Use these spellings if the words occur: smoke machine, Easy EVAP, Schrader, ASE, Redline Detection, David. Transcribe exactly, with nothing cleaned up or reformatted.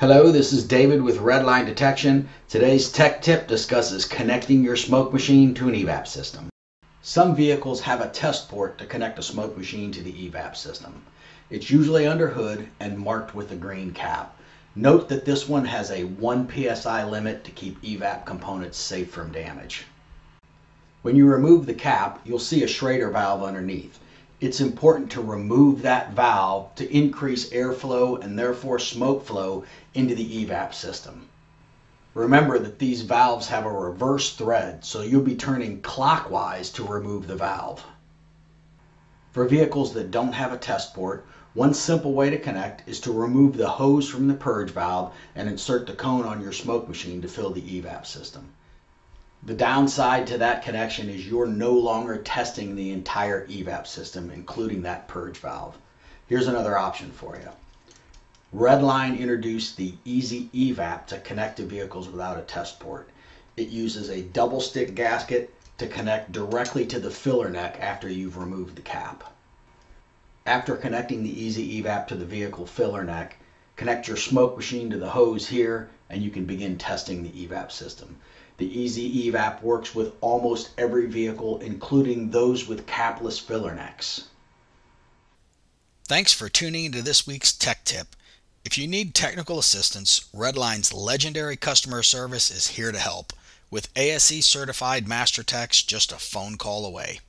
Hello, this is David with Redline Detection. Today's tech tip discusses connecting your smoke machine to an E VAP system. Some vehicles have a test port to connect a smoke machine to the E VAP system. It's usually under hood and marked with a green cap. Note that this one has a one P S I limit to keep E VAP components safe from damage. When you remove the cap, you'll see a Schrader valve underneath. It's important to remove that valve to increase airflow and therefore smoke flow into the E VAP system. Remember that these valves have a reverse thread, so you'll be turning clockwise to remove the valve. For vehicles that don't have a test port, one simple way to connect is to remove the hose from the purge valve and insert the cone on your smoke machine to fill the E VAP system. The downside to that connection is you're no longer testing the entire E VAP system, including that purge valve. Here's another option for you. Redline introduced the Easy E VAP to connect to vehicles without a test port. It uses a double stick gasket to connect directly to the filler neck after you've removed the cap. After connecting the Easy E VAP to the vehicle filler neck, connect your smoke machine to the hose here and you can begin testing the E VAP system. The Easy E VAP works with almost every vehicle, including those with capless filler necks. Thanks for tuning into this week's Tech Tip. If you need technical assistance, Redline's legendary customer service is here to help, with A S E certified master techs just a phone call away.